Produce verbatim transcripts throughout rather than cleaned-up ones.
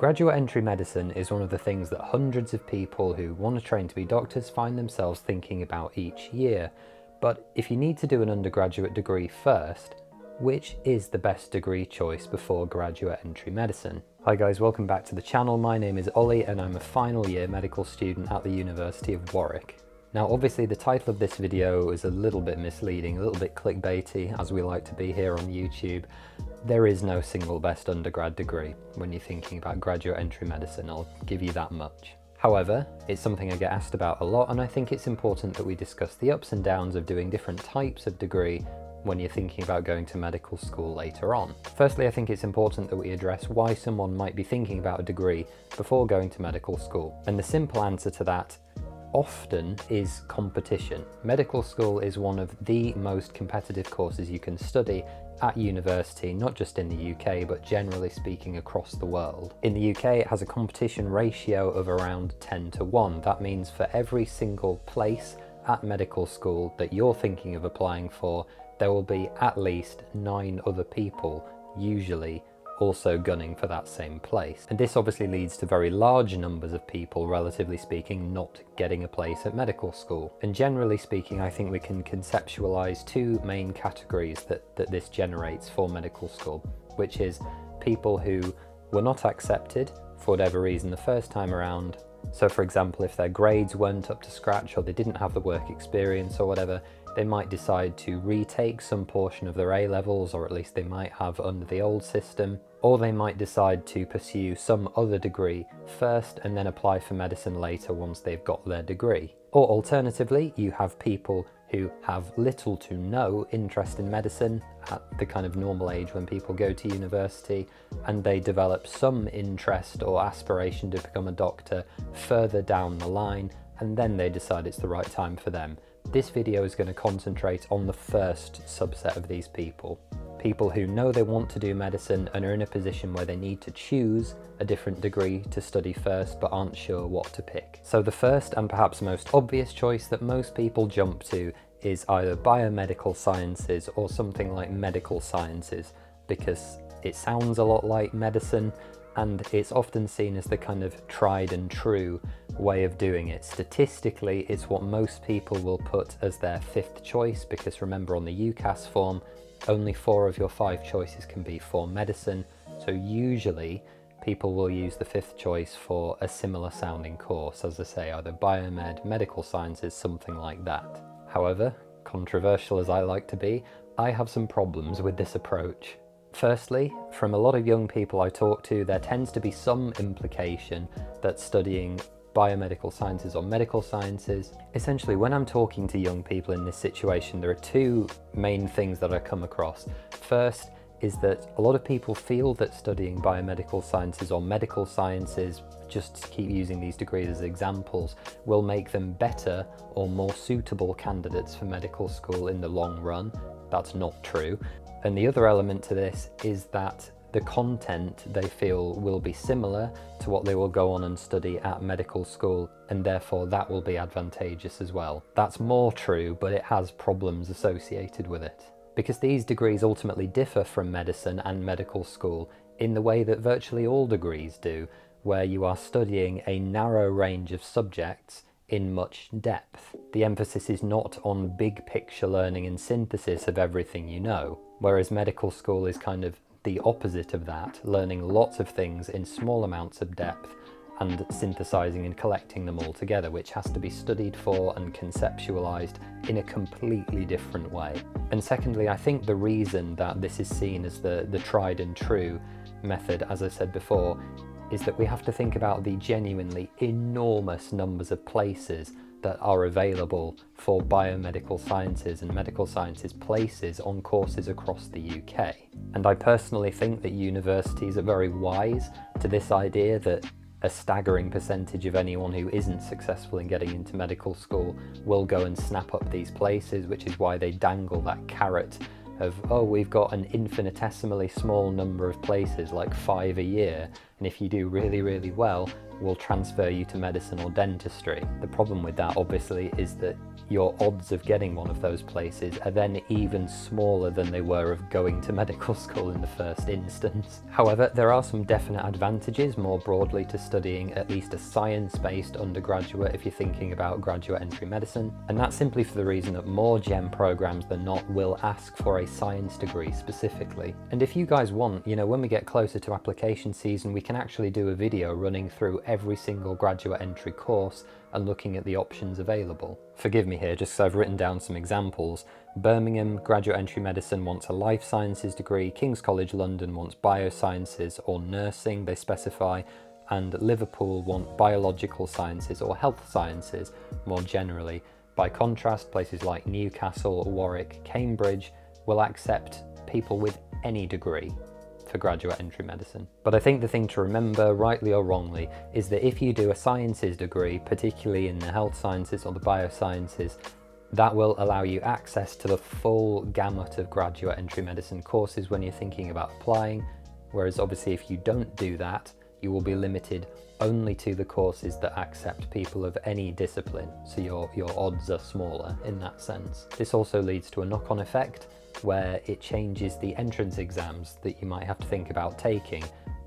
Graduate entry medicine is one of the things that hundreds of people who want to train to be doctors find themselves thinking about each year. But if you need to do an undergraduate degree first, which is the best degree choice before graduate entry medicine? Hi guys, welcome back to the channel. My name is Ollie and I'm a final year medical student at the University of Warwick. Now obviously the title of this video is a little bit misleading, a little bit clickbaity, as we like to be here on YouTube. There is no single best undergrad degree when you're thinking about graduate entry medicine, I'll give you that much. However, it's something I get asked about a lot and I think it's important that we discuss the ups and downs of doing different types of degree when you're thinking about going to medical school later on. Firstly, I think it's important that we address why someone might be thinking about a degree before going to medical school. And the simple answer to that often is competition. Medical school is one of the most competitive courses you can study at university, not just in the U K, but generally speaking across the world. In the U K, it has a competition ratio of around ten to one. That means for every single place at medical school that you're thinking of applying for, there will be at least nine other people, usually also gunning for that same place. And this obviously leads to very large numbers of people, relatively speaking, not getting a place at medical school. And generally speaking, I think we can conceptualize two main categories that, that this generates for medical school, which is people who were not accepted for whatever reason the first time around. So for example, if their grades weren't up to scratch or they didn't have the work experience or whatever, they might decide to retake some portion of their A levels, or at least they might have under the old system, or they might decide to pursue some other degree first and then apply for medicine later once they've got their degree. Or alternatively, you have people who have little to no interest in medicine at the kind of normal age when people go to university, and they develop some interest or aspiration to become a doctor further down the line, and then they decide it's the right time for them. This video is going to concentrate on the first subset of these people. People who know they want to do medicine and are in a position where they need to choose a different degree to study first but aren't sure what to pick. So the first and perhaps most obvious choice that most people jump to is either biomedical sciences or something like medical sciences, because it sounds a lot like medicine and it's often seen as the kind of tried and true way of doing it. Statistically, it's what most people will put as their fifth choice, because remember on the UCAS form, only four of your five choices can be for medicine, so usually people will use the fifth choice for a similar sounding course, as I say, either biomed, medical sciences, something like that. However, controversial as I like to be, I have some problems with this approach. Firstly, from a lot of young people I talk to, there tends to be some implication that studying biomedical sciences or medical sciences. Essentially, when I'm talking to young people in this situation, there are two main things that I come across. First is that a lot of people feel that studying biomedical sciences or medical sciences, just to keep using these degrees as examples, will make them better or more suitable candidates for medical school in the long run. That's not true. And the other element to this is that the content they feel will be similar to what they will go on and study at medical school, and therefore that will be advantageous as well. That's more true, but it has problems associated with it. Because these degrees ultimately differ from medicine and medical school in the way that virtually all degrees do, where you are studying a narrow range of subjects in much depth. The emphasis is not on big picture learning and synthesis of everything you know, whereas medical school is kind of the opposite of that, learning lots of things in small amounts of depth and synthesizing and collecting them all together, which has to be studied for and conceptualized in a completely different way. And secondly, I think the reason that this is seen as the, the tried and true method, as I said before, is that we have to think about the genuinely enormous numbers of places that are available for biomedical sciences and medical sciences places on courses across the U K. And I personally think that universities are very wise to this idea that a staggering percentage of anyone who isn't successful in getting into medical school will go and snap up these places, which is why they dangle that carrot of, oh, we've got an infinitesimally small number of places, like five a year, and if you do really, really well, we'll transfer you to medicine or dentistry. The problem with that, obviously, is that your odds of getting one of those places are then even smaller than they were of going to medical school in the first instance. However, there are some definite advantages more broadly to studying at least a science-based undergraduate if you're thinking about graduate entry medicine, and that's simply for the reason that more GEM programmes than not will ask for a science degree specifically. And if you guys want, you know, when we get closer to application season, we can actually do a video running through every single graduate entry course and looking at the options available. Forgive me here, just so I've written down some examples. Birmingham Graduate Entry Medicine wants a life sciences degree, King's College London wants biosciences or nursing, they specify, and Liverpool want biological sciences or health sciences more generally. By contrast, places like Newcastle, Warwick, Cambridge will accept people with any degree for graduate entry medicine. But I think the thing to remember, rightly or wrongly, is that if you do a sciences degree, particularly in the health sciences or the biosciences, that will allow you access to the full gamut of graduate entry medicine courses when you're thinking about applying, whereas obviously if you don't do that, you will be limited only to the courses that accept people of any discipline, so your, your odds are smaller in that sense. This also leads to a knock-on effect where it changes the entrance exams that you might have to think about taking.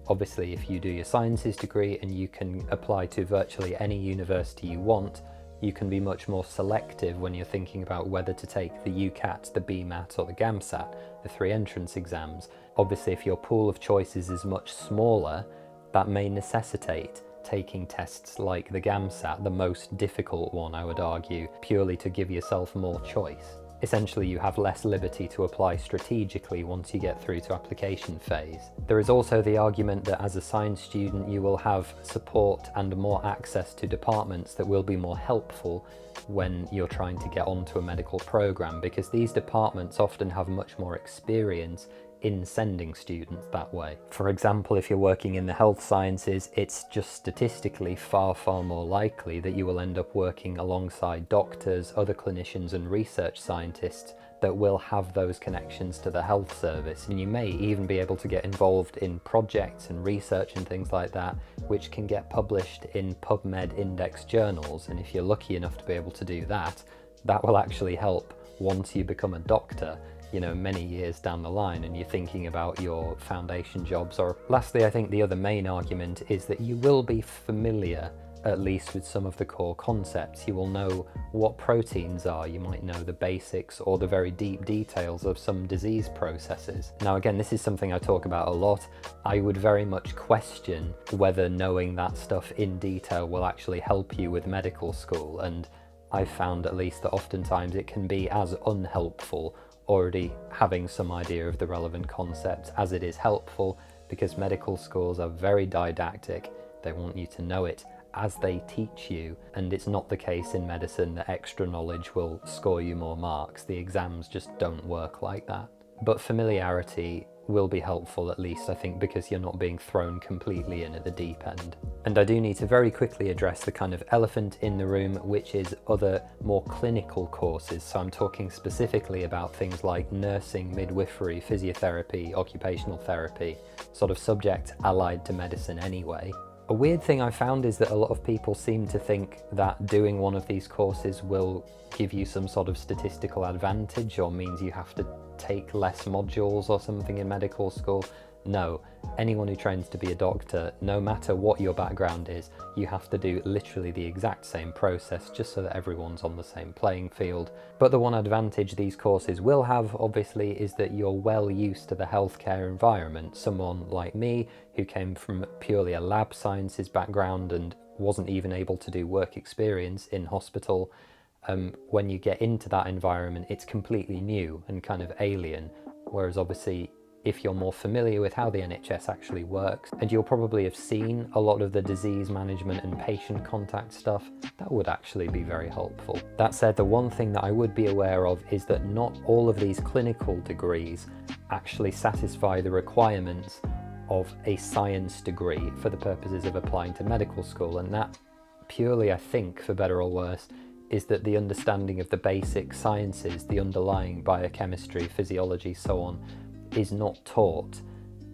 Obviously, if you do your sciences degree and you can apply to virtually any university you want, you can be much more selective when you're thinking about whether to take the UCAT, the B MAT or the GAMSAT, the three entrance exams. Obviously, if your pool of choices is much smaller, that may necessitate taking tests like the GAMSAT, the most difficult one, I would argue, purely to give yourself more choice. Essentially, you have less liberty to apply strategically once you get through to application phase. There is also the argument that as a science student, you will have support and more access to departments that will be more helpful when you're trying to get onto a medical program, because these departments often have much more experience in sending students that way. For example, if you're working in the health sciences, it's just statistically far, far more likely that you will end up working alongside doctors, other clinicians and research scientists that will have those connections to the health service. And you may even be able to get involved in projects and research and things like that, which can get published in PubMed index journals. And if you're lucky enough to be able to do that, that will actually help once you become a doctor, you know, many years down the line and you're thinking about your foundation jobs. Or lastly, I think the other main argument is that you will be familiar at least with some of the core concepts. You will know what proteins are, you might know the basics or the very deep details of some disease processes. Now again, this is something I talk about a lot. I would very much question whether knowing that stuff in detail will actually help you with medical school, and I've found at least that oftentimes it can be as unhelpful already having some idea of the relevant concepts as it is helpful, because medical schools are very didactic. They want you to know it as they teach you, and it's not the case in medicine that extra knowledge will score you more marks. The exams just don't work like that. But familiarity will be helpful, at least I think, because you're not being thrown completely in at the deep end. And I do need to very quickly address the kind of elephant in the room, which is other more clinical courses. So I'm talking specifically about things like nursing, midwifery, physiotherapy, occupational therapy, sort of subjects allied to medicine anyway. A weird thing I found is that a lot of people seem to think that doing one of these courses will give you some sort of statistical advantage or means you have to take less modules or something in medical school. No, anyone who trains to be a doctor, no matter what your background is, you have to do literally the exact same process just so that everyone's on the same playing field. But the one advantage these courses will have, obviously, is that you're well used to the healthcare environment. Someone like me, who came from purely a lab sciences background and wasn't even able to do work experience in hospital, um, when you get into that environment, it's completely new and kind of alien, whereas obviously if you're more familiar with how the N H S actually works, and you'll probably have seen a lot of the disease management and patient contact stuff, that would actually be very helpful. That said, the one thing that I would be aware of is that not all of these clinical degrees actually satisfy the requirements of a science degree for the purposes of applying to medical school, and that purely, I think, for better or worse, is that the understanding of the basic sciences, the underlying biochemistry, physiology, so on, is not taught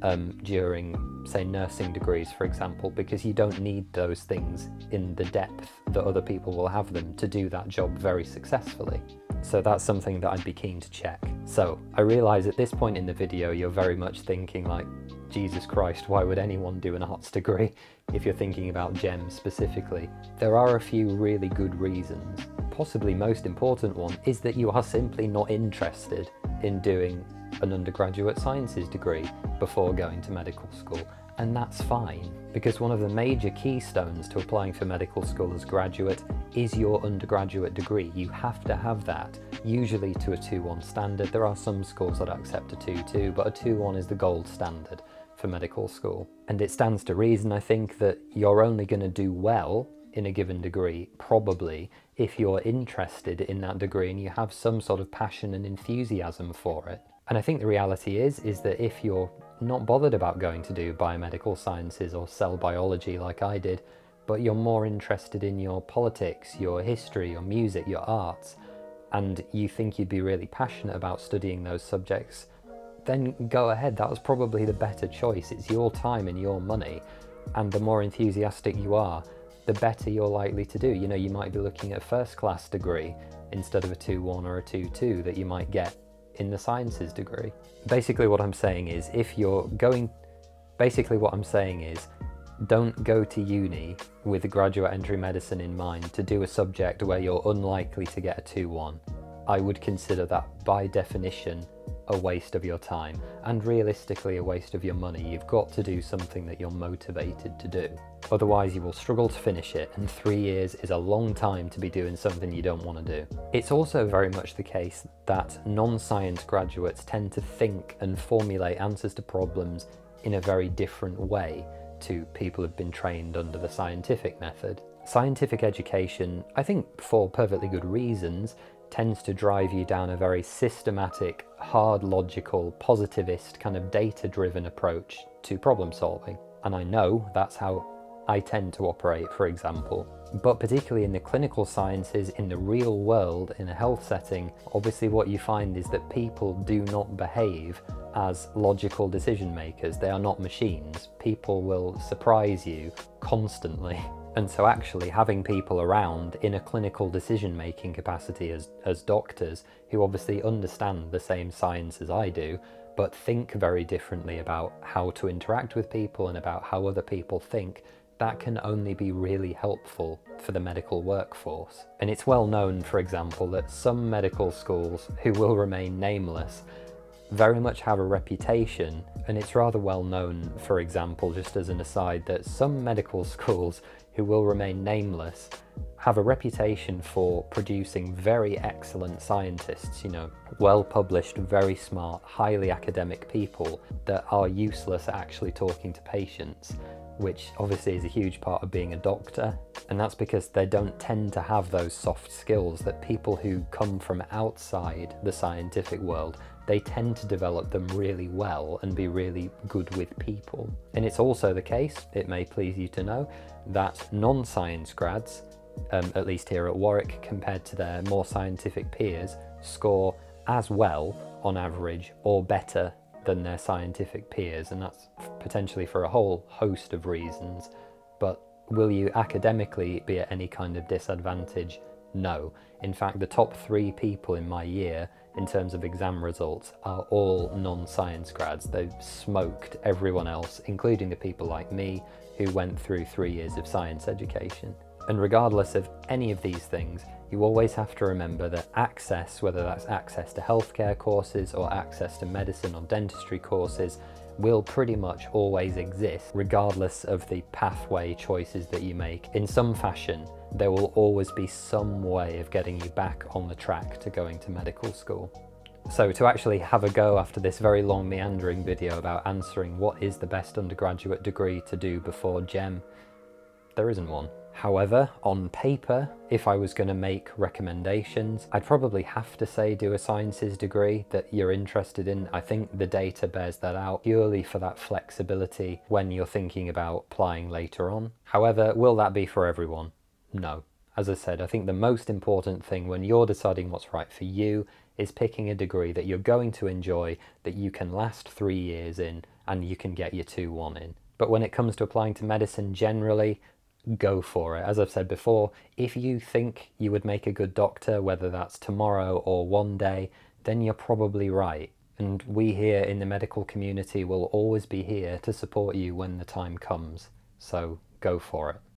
um, during, say, nursing degrees, for example, because you don't need those things in the depth that other people will have them to do that job very successfully. So that's something that I'd be keen to check. So I realise at this point in the video you're very much thinking like, Jesus Christ, why would anyone do an arts degree if you're thinking about GEM specifically? There are a few really good reasons. Possibly most important one is that you are simply not interested in doing an undergraduate sciences degree before going to medical school. And that's fine, because one of the major keystones to applying for medical school as a graduate is your undergraduate degree. You have to have that, usually to a two one standard. There are some schools that accept a two two, but a two one is the gold standard for medical school. And it stands to reason, I think, that you're only going to do well in a given degree, probably, if you're interested in that degree and you have some sort of passion and enthusiasm for it. And I think the reality is, is that if you're not bothered about going to do biomedical sciences or cell biology like I did, but you're more interested in your politics, your history, your music, your arts, and you think you'd be really passionate about studying those subjects, then go ahead. That was probably the better choice. It's your time and your money, and the more enthusiastic you are, the better you're likely to do. You know, you might be looking at a first class degree instead of a two one or a two two that you might get in the sciences degree. Basically what I'm saying is, if you're going, basically what I'm saying is, don't go to uni with graduate entry medicine in mind to do a subject where you're unlikely to get a two one. I would consider that by definition a waste of your time, and realistically a waste of your money. You've got to do something that you're motivated to do. Otherwise you will struggle to finish it, and three years is a long time to be doing something you don't want to do. It's also very much the case that non-science graduates tend to think and formulate answers to problems in a very different way to people who've been trained under the scientific method. Scientific education, I think for perfectly good reasons, tends to drive you down a very systematic, hard logical, positivist, kind of data-driven approach to problem solving. And I know that's how I tend to operate, for example. But particularly in the clinical sciences, in the real world, in a health setting, obviously what you find is that people do not behave as logical decision makers. They are not machines. People will surprise you constantly. And so actually having people around in a clinical decision-making capacity as, as doctors, who obviously understand the same science as I do, but think very differently about how to interact with people and about how other people think, that can only be really helpful for the medical workforce. And it's well known, for example, that some medical schools, who will remain nameless, very much have a reputation, and it's rather well known, for example, just as an aside, that some medical schools, who will remain nameless, have a reputation for producing very excellent scientists, you know, well-published, very smart, highly academic people that are useless at actually talking to patients, which obviously is a huge part of being a doctor. And that's because they don't tend to have those soft skills that people who come from outside the scientific world, they tend to develop them really well and be really good with people. And it's also the case, it may please you to know, that non-science grads, um, at least here at Warwick, compared to their more scientific peers, score as well on average or better than their scientific peers, and that's potentially for a whole host of reasons. But will you academically be at any kind of disadvantage? No. In fact, the top three people in my year in terms of exam results are all non-science grads. They've smoked everyone else, including the people like me who went through three years of science education. And regardless of any of these things, you always have to remember that access, whether that's access to healthcare courses or access to medicine or dentistry courses, will pretty much always exist, regardless of the pathway choices that you make. In some fashion, there will always be some way of getting you back on the track to going to medical school. So to actually have a go after this very long meandering video about answering what is the best undergraduate degree to do before GEM, there isn't one. However, on paper, if I was going to make recommendations, I'd probably have to say do a sciences degree that you're interested in. I think the data bears that out, purely for that flexibility when you're thinking about applying later on. However, will that be for everyone? No. As I said, I think the most important thing when you're deciding what's right for you is picking a degree that you're going to enjoy, that you can last three years in, and you can get your two one in. But when it comes to applying to medicine generally, go for it. As I've said before, if you think you would make a good doctor, whether that's tomorrow or one day, then you're probably right. And we here in the medical community will always be here to support you when the time comes. So go for it.